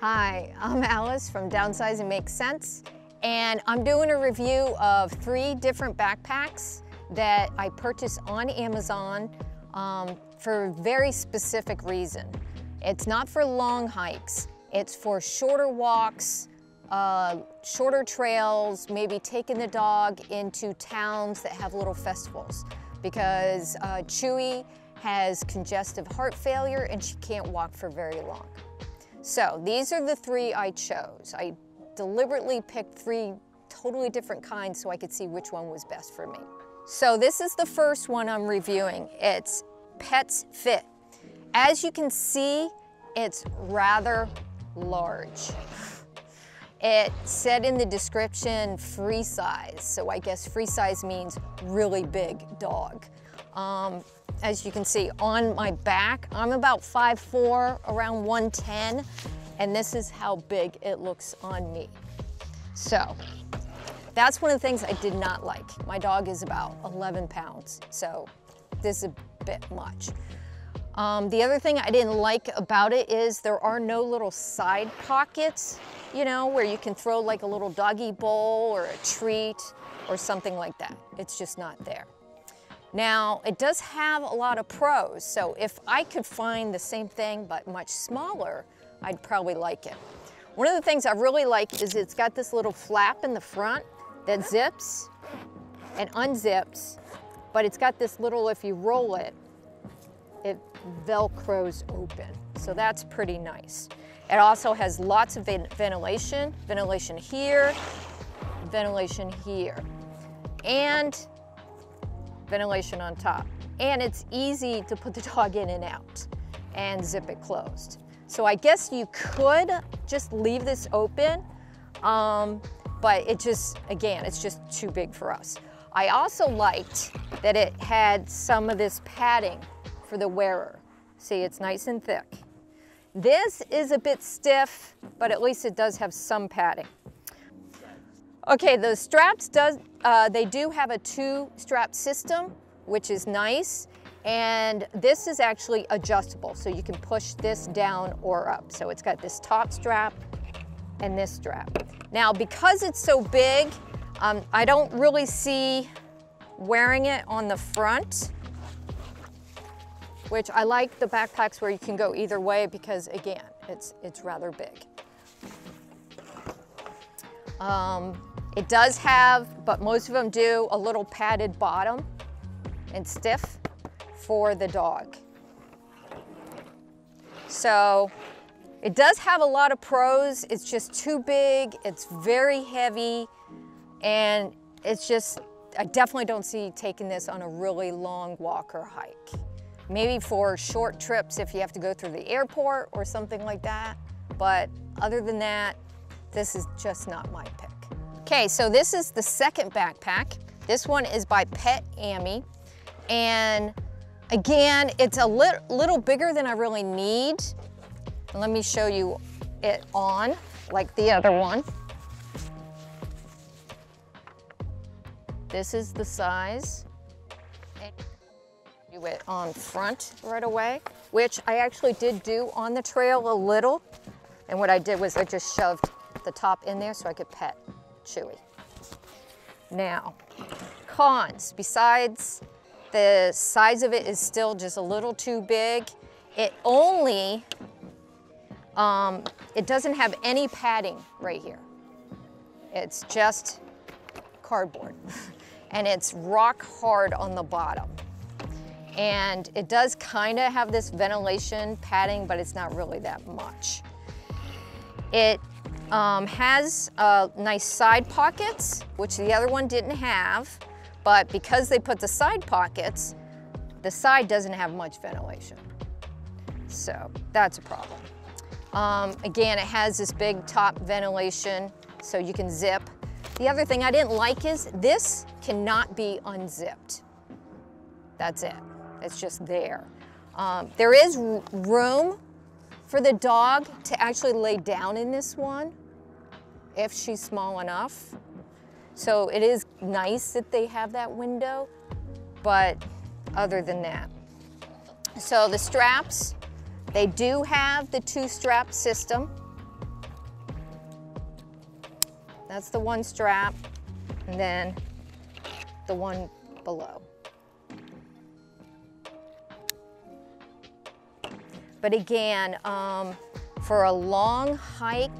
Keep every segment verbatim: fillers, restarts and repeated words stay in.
Hi, I'm Alice from Downsizing Makes Sense, and I'm doing a review of three different backpacks that I purchased on Amazon um, for a very specific reason. It's not for long hikes, it's for shorter walks, uh, shorter trails, maybe taking the dog into towns that have little festivals, because uh, Chewie has congestive heart failure and she can't walk for very long. So these are the three I chose. I deliberately picked three totally different kinds so I could see which one was best for me. So this is the first one I'm reviewing. It's Petsfit. As you can see, it's rather large. It said in the description free size, so I guess free size means really big dog. Um, as you can see on my back, I'm about five foot four, around one ten, and this is how big it looks on me. So that's one of the things I did not like. My dog is about eleven pounds, so this is a bit much. Um, the other thing I didn't like about it is there are no little side pockets, you know, where you can throw like a little doggy bowl or a treat or something like that. It's just not there. Now, it does have a lot of pros, so if I could find the same thing but much smaller, I'd probably like it. One of the things I really like is it's got this little flap in the front that zips and unzips, but it's got this little, if you roll it, it velcros open. So that's pretty nice. It also has lots of ventilation, ventilation here, ventilation here, and ventilation on top. And it's easy to put the dog in and out and zip it closed. So I guess you could just leave this open, um, but it just, again, it's just too big for us. I also liked that it had some of this padding for the wearer. See, it's nice and thick. This is a bit stiff, but at least it does have some padding. Okay, the straps, does, uh, they do have a two-strap system, which is nice, and this is actually adjustable, so you can push this down or up. So it's got this top strap and this strap. Now, because it's so big, um, I don't really see wearing it on the front, which I like the backpacks where you can go either way because, again, it's, it's rather big. Um, It does have, but most of them do, a little padded bottom and stiff for the dog. So it does have a lot of pros. It's just too big, it's very heavy, and it's just, I definitely don't see taking this on a really long walk or hike. Maybe for short trips if you have to go through the airport or something like that, but other than that, this is just not my pick. Okay, so this is the second backpack. This one is by PetAmi. And again, it's a li little bigger than I really need. And let me show you it on, like the other one. This is the size. Do it on front right away, which I actually did do on the trail a little. And what I did was I just shoved the top in there so I could pet Chewy. Now, cons, besides the size of it is still just a little too big, it only, um, it doesn't have any padding right here. It's just cardboard and it's rock hard on the bottom. And it does kind of have this ventilation padding, but it's not really that much. It Um, has uh, nice side pockets, which the other one didn't have, but because they put the side pockets, the side doesn't have much ventilation. So that's a problem. Um, again, it has this big top ventilation, so you can zip. The other thing I didn't like is this cannot be unzipped. That's it, it's just there. Um, there is room for the dog to actually lay down in this one, if she's small enough. So it is nice that they have that window, but other than that. So the straps, they do have the two strap system, That's the one strap, and then the one below. But again, um, for a long hike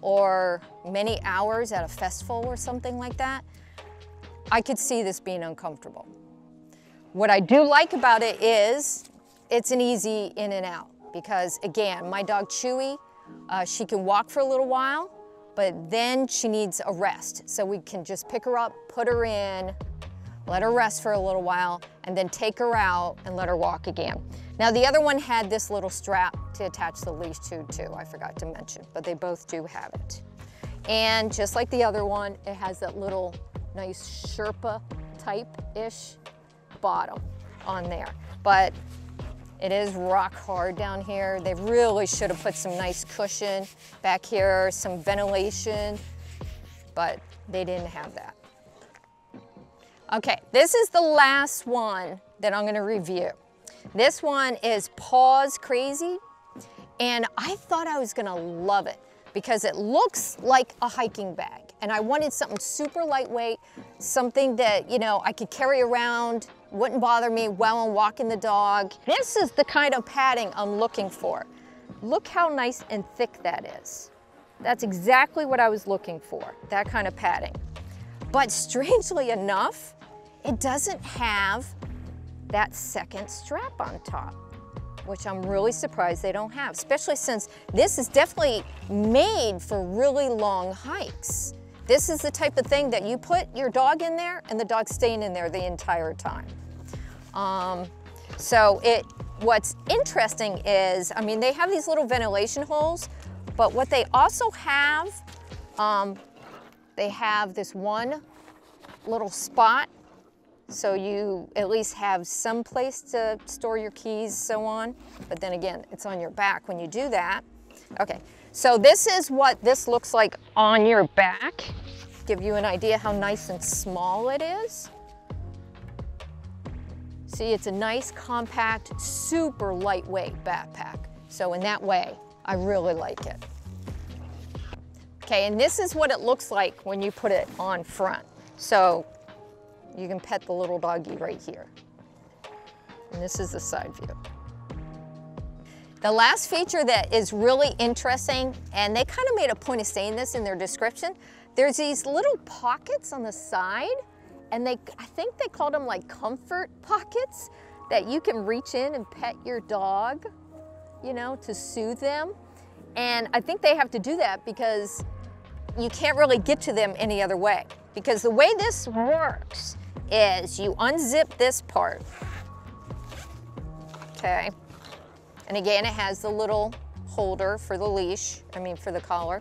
or many hours at a festival or something like that, I could see this being uncomfortable. What I do like about it is it's an easy in and out because, again, my dog Chewie, uh, she can walk for a little while, but then she needs a rest. So we can just pick her up, put her in, let her rest for a little while, and then take her out and let her walk again. Now the other one had this little strap to attach the leash to too, I forgot to mention, but they both do have it. And just like the other one, it has that little nice Sherpa type-ish bottom on there. But it is rock hard down here. They really should have put some nice cushion back here, some ventilation, but they didn't have that. Okay, this is the last one that I'm gonna review. This one is Paws Crazy, and I thought I was gonna love it because it looks like a hiking bag, and I wanted something super lightweight, something that, you know, I could carry around, wouldn't bother me while I'm walking the dog. This is the kind of padding I'm looking for. Look how nice and thick that is. That's exactly what I was looking for, that kind of padding. But strangely enough, it doesn't have that second strap on top, which I'm really surprised they don't have, especially since this is definitely made for really long hikes. This is the type of thing that you put your dog in there and the dog's staying in there the entire time. Um, so it, what's interesting is, I mean, they have these little ventilation holes, but what they also have, um, they have this one little spot so you at least have some place to store your keys, so on. But then again, it's on your back when you do that. Okay, so this is what this looks like on your back. Give you an idea how nice and small it is. See, it's a nice, compact, super lightweight backpack. So in that way, I really like it. Okay, and this is what it looks like when you put it on front. So you can pet the little doggy right here. And this is the side view. The last feature that is really interesting, and they kind of made a point of saying this in their description, there's these little pockets on the side, and they, I think they called them like comfort pockets, that you can reach in and pet your dog, you know, to soothe them. And I think they have to do that because you can't really get to them any other way. Because the way this works is you unzip this part, okay? And again, it has the little holder for the leash, I mean for the collar.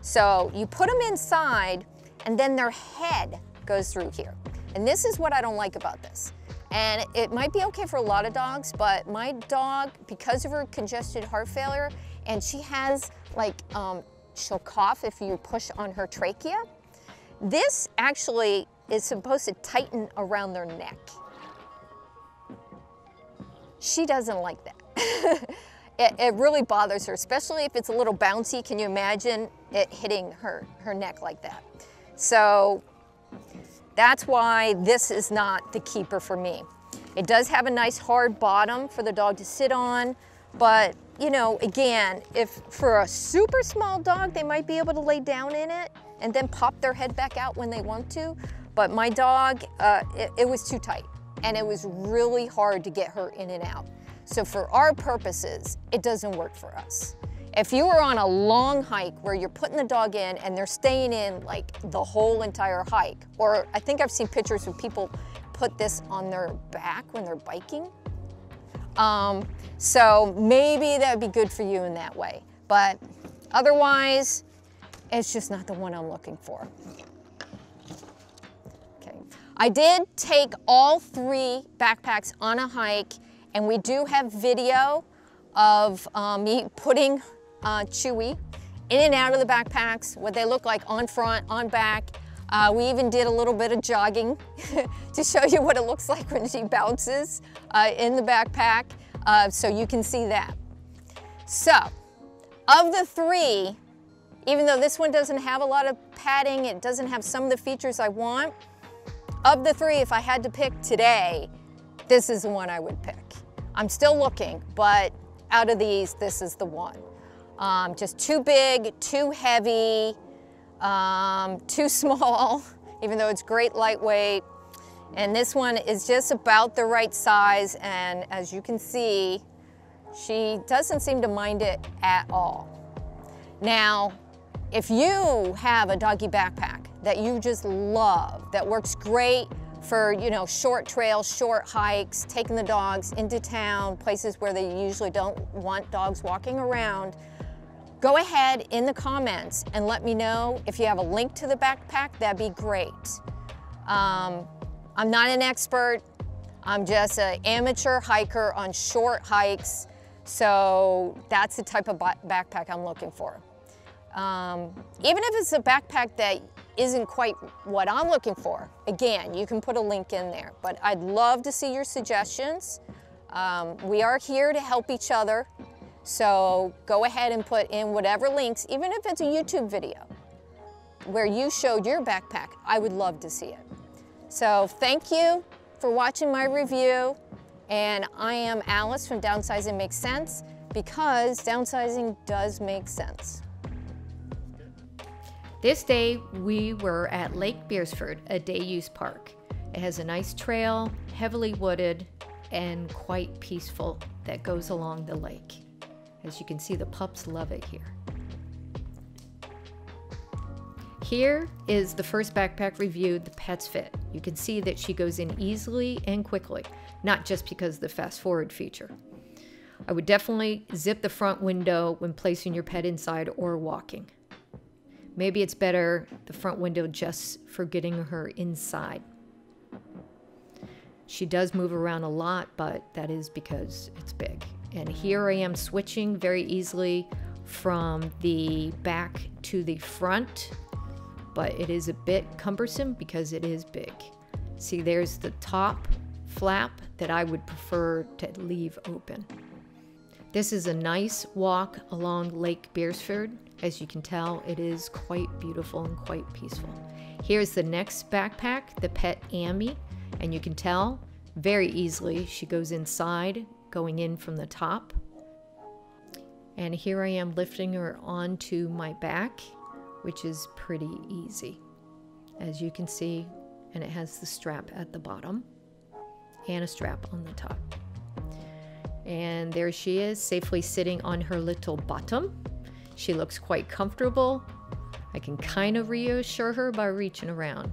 So you put them inside and then their head goes through here. And this is what I don't like about this. And it might be okay for a lot of dogs, but my dog, because of her congested heart failure, and she has like, um, she'll cough if you push on her trachea. This actually is supposed to tighten around their neck. She doesn't like that. it, it really bothers her, especially if it's a little bouncy. Can you imagine it hitting her, her neck like that? So that's why this is not the keeper for me. It does have a nice hard bottom for the dog to sit on, but you know, again, if for a super small dog, they might be able to lay down in it and then pop their head back out when they want to. But my dog, uh, it, it was too tight and it was really hard to get her in and out. So for our purposes, it doesn't work for us. If you are on a long hike where you're putting the dog in and they're staying in like the whole entire hike, or I think I've seen pictures of people put this on their back when they're biking. Um, so maybe that'd be good for you in that way. But otherwise, it's just not the one I'm looking for. Okay. I did take all three backpacks on a hike, and we do have video of um, me putting uh, Chewie in and out of the backpacks, what they look like on front, on back. Uh, we even did a little bit of jogging to show you what it looks like when she bounces uh, in the backpack, uh, so you can see that. So, of the three, Even though this one doesn't have a lot of padding, it doesn't have some of the features I want. Of the three, if I had to pick today, this is the one I would pick. I'm still looking, but out of these, this is the one. Um, just too big, too heavy, um, too small, even though it's great lightweight. And this one is just about the right size, and as you can see, she doesn't seem to mind it at all. Now, if you have a doggy backpack that you just love, that works great for, you know, short trails, short hikes, taking the dogs into town, places where they usually don't want dogs walking around, go ahead in the comments and let me know. If you have a link to the backpack, that'd be great. Um, I'm not an expert. I'm just an amateur hiker on short hikes. So that's the type of backpack I'm looking for. Um, even if it's a backpack that isn't quite what I'm looking for, again, you can put a link in there, but I'd love to see your suggestions. Um, we are here to help each other. So go ahead and put in whatever links, even if it's a YouTube video where you showed your backpack, I would love to see it. So thank you for watching my review. And I am Alice from Downsizing Makes Sense, because downsizing does make sense. This day we were at Lake Beresford, a day use park. It has a nice trail, heavily wooded, and quite peaceful that goes along the lake. As you can see, the pups love it here. Here is the first backpack reviewed, the Petsfit. You can see that she goes in easily and quickly, not just because of the fast forward feature. I would definitely zip the front window when placing your pet inside or walking. Maybe it's better the front window just for getting her inside. She does move around a lot, but that is because it's big. And here I am switching very easily from the back to the front, but it is a bit cumbersome because it is big. See, there's the top flap that I would prefer to leave open. This is a nice walk along Lake Beresford. As you can tell, it is quite beautiful and quite peaceful. Here's the next backpack, the PetAmi, and you can tell very easily she goes inside, going in from the top. And here I am lifting her onto my back, which is pretty easy, as you can see, and it has the strap at the bottom and a strap on the top. And there she is, safely sitting on her little bottom. She looks quite comfortable. I can kind of reassure her by reaching around,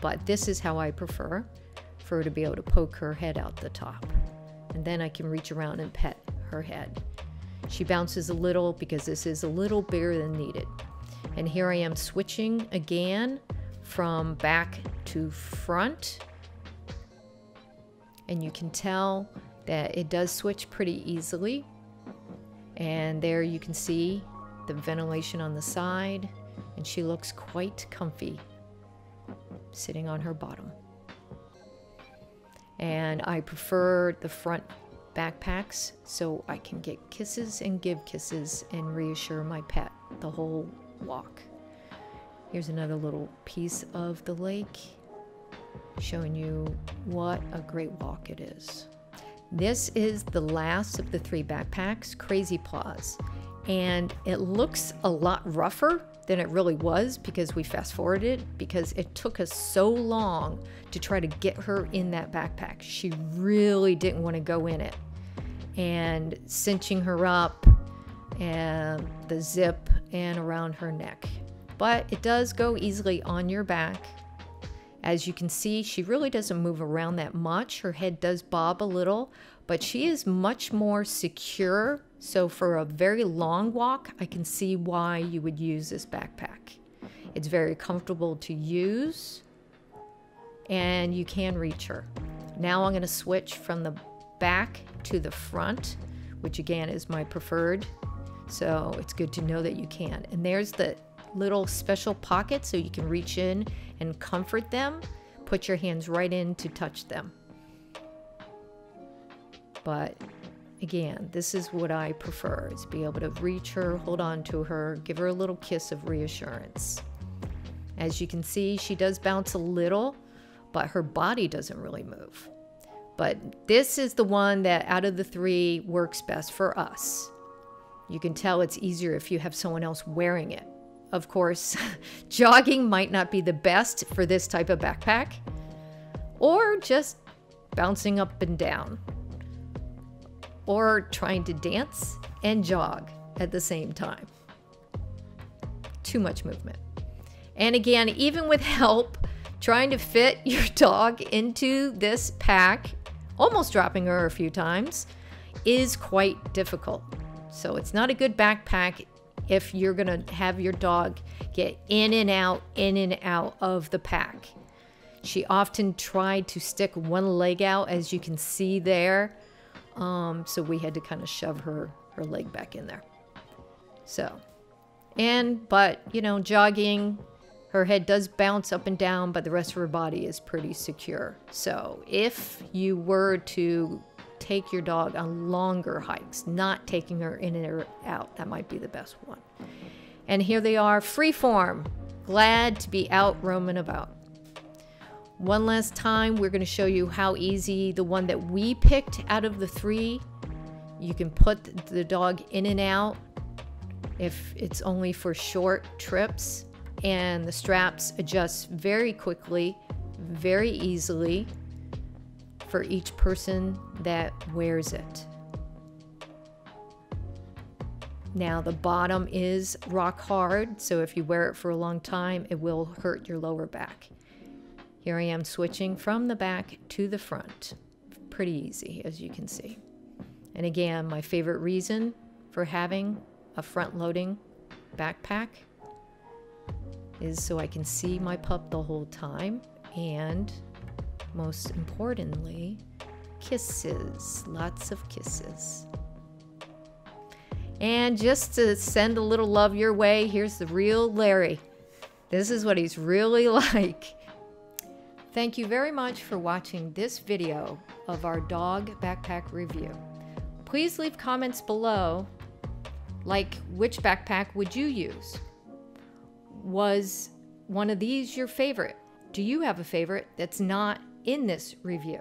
but this is how I prefer for her to be able to poke her head out the top, and then I can reach around and pet her head. She bounces a little because this is a little bigger than needed. And here I am switching again from back to front. And you can tell that it does switch pretty easily. And there you can see the ventilation on the side, and she looks quite comfy sitting on her bottom. And I prefer the front backpacks so I can get kisses and give kisses and reassure my pet the whole walk. Here's another little piece of the lake showing you what a great walk it is. This is the last of the three backpacks, Crazy Paws, and it looks a lot rougher than it really was because we fast forwarded, because it took us so long to try to get her in that backpack. She really didn't want to go in it, and cinching her up and the zip and around her neck, but it does go easily on your back. As you can see, she really doesn't move around that much. Her head does bob a little, but she is much more secure. So for a very long walk, I can see why you would use this backpack. It's very comfortable to use, and you can reach her. Now I'm going to switch from the back to the front, which again is my preferred. So it's good to know that you can. And there's the little special pocket so you can reach in and comfort them. Put your hands right in to touch them. But Again, this is what I prefer, is be able to reach her, hold on to her, give her a little kiss of reassurance. As you can see, she does bounce a little, but her body doesn't really move. But this is the one that out of the three works best for us. You can tell it's easier if you have someone else wearing it. Of course, jogging might not be the best for this type of backpack, or just bouncing up and down, or trying to dance and jog at the same time. Too much movement. And again, even with help, trying to fit your dog into this pack, almost dropping her a few times, is quite difficult. So it's not a good backpack if you're gonna have your dog get in and out, in and out of the pack. She often tried to stick one leg out, as you can see there. Um, so we had to kind of shove her, her leg back in there. So, and, but, you know, jogging, her head does bounce up and down, but the rest of her body is pretty secure. So if you were to take your dog on longer hikes, not taking her in or out, that might be the best one. And here they are, free form, glad to be out roaming about. One last time, we're going to show you how easy the one that we picked out of the three. You can put the dog in and out if it's only for short trips, and the straps adjust very quickly, very easily for each person that wears it. Now the bottom is rock hard, so if you wear it for a long time, it will hurt your lower back. Here I am switching from the back to the front. Pretty easy, as you can see. And again, my favorite reason for having a front-loading backpack is so I can see my pup the whole time, and most importantly, kisses, lots of kisses. And just to send a little love your way, here's the real Larry. This is what he's really like. Thank you very much for watching this video of our dog backpack review. Please leave comments below, like which backpack would you use? Was one of these your favorite? Do you have a favorite that's not in this review?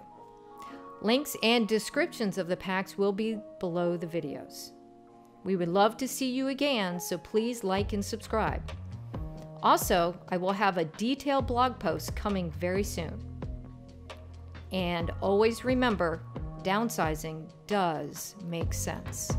Links and descriptions of the packs will be below the videos. We would love to see you again, so please like and subscribe. Also, I will have a detailed blog post coming very soon. And always remember, downsizing does make sense.